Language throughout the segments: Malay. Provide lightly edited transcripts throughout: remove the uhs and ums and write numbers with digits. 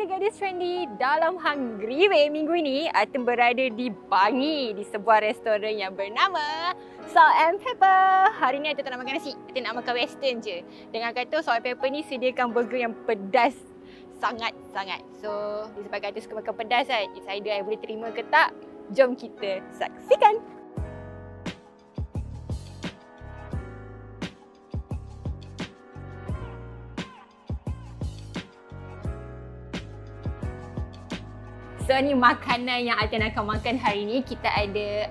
ada gadis trendy dalam Hungry Way minggu ini akan berada di Bangi, di sebuah restoran yang bernama Salt and Pepper. Hari ni kita tak nak makan nasi, kita nak makan western je. Dengan kata Salt and Pepper ni sediakan burger yang pedas sangat-sangat. So, disebabkan kata suka makan pedas kan, saya boleh terima ke tak? Jom kita saksikan. So ni makanan yang Aten akan makan hari ni. Kita ada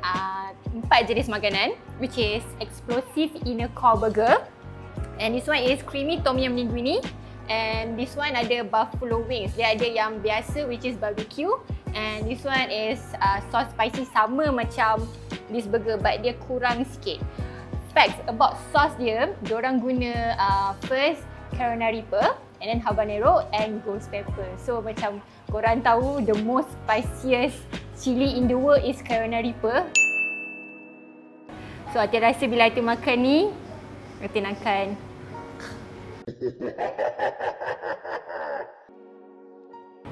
4 jenis makanan, which is explosive inner core burger, and this one is creamy tom yum linguine, and this one ada buffalo wings. Dia ada yang biasa which is barbecue, and this one is sauce spicy sama macam this burger but dia kurang sikit. Facts about sauce dia, diorang guna first Carolina Reaper, and then habanero and ghost pepper. So macam korang tahu, the most spiciest chili in the world is Carolina Reaper. So Atin rasa bila Atin makan ni, Atin akan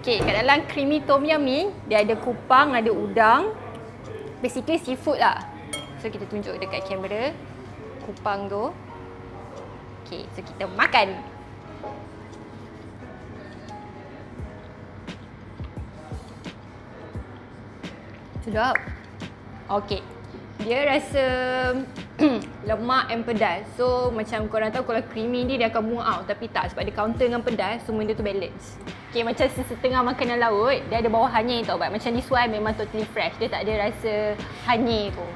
okay, kat dalam creamy tom yum ni, dia ada kupang, ada udang, basically seafood lah. So kita tunjuk dekat kamera kupang tu. Okay, so kita makan. Sedap. Okey. Dia rasa lemak and pedas. So macam korang tahu kalau creamy ni dia akan muau, tapi tak, sebab dia counter dengan pedas, semua dia tu balance. Okey, macam sesetengah makanan laut, dia ada bau hanyir tau, but macam this one memang totally fresh. Dia tak ada rasa hanyir tu.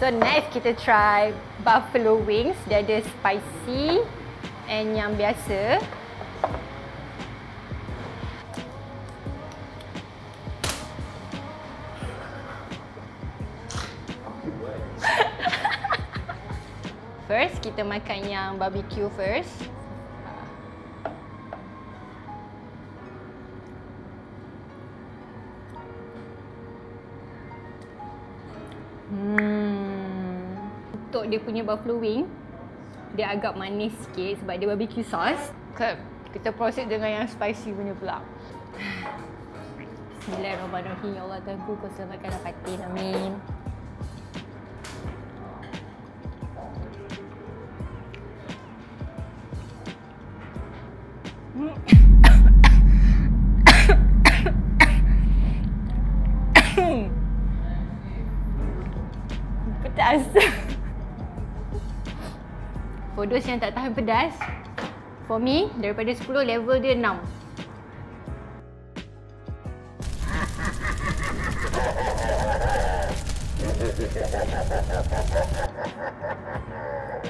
So next kita try buffalo wings. Dia ada spicy and yang biasa. First, kita makan yang barbecue first. Untuk dia punya buffalo wing, dia agak manis sikit sebab dia barbecue sauce. Okay, kita proses dengan yang spicy punya pula. Bismillahirrahmanirrahim. Ya Allah, Tuhan ku, kau selamatkanlah Fatin. Amin. Pedas. For those yang tak tahan pedas, for me, daripada 10 level dia 6.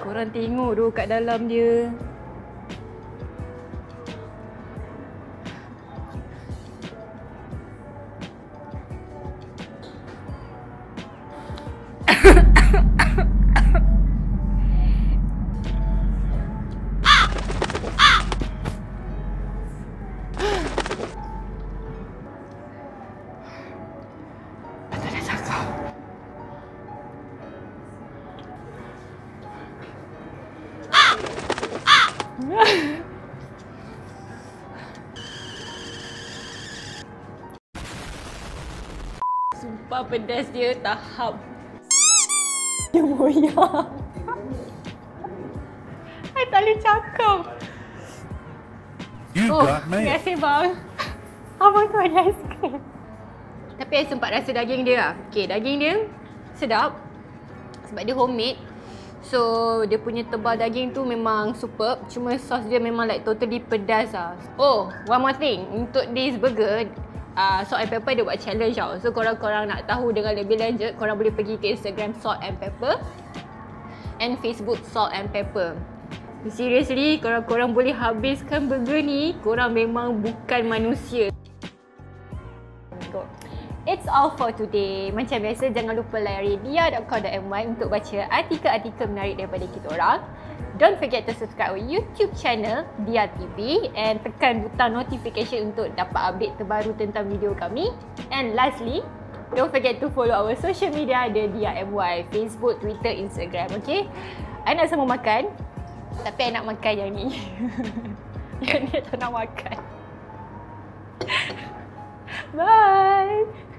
Korang tengok tu kat dalam dia. Sumpah pedas dia tahap dia moyang. I tak boleh cakap. Oh, terima kasih bang. Abang tu ada aiskrim. Tapi saya sempat rasa daging dia lah. Okay, daging dia sedap sebab dia homemade. So dia punya tebal daging tu memang superb. Cuma sos dia memang like totally pedas lah. Oh, one more thing. Untuk this burger, Salt and Pepper dia buat challenge tau. So korang nak tahu dengan lebih lanjut, korang boleh pergi ke Instagram Salt and Pepper and Facebook Salt and Pepper. Seriously, korang boleh habiskan burger ni. Korang memang bukan manusia. It's all for today. Macam biasa, jangan lupa layari dhia.com.my untuk baca artikel-artikel menarik daripada kita orang. Don't forget to subscribe our YouTube channel Dhia TV and tekan butang notification untuk dapat update terbaru tentang video kami. And lastly, don't forget to follow our social media ada Dhia MY, Facebook, Twitter, Instagram, okay? I nak sama makan, tapi I nak makan yang ni. Ini tak nak makan. Bye.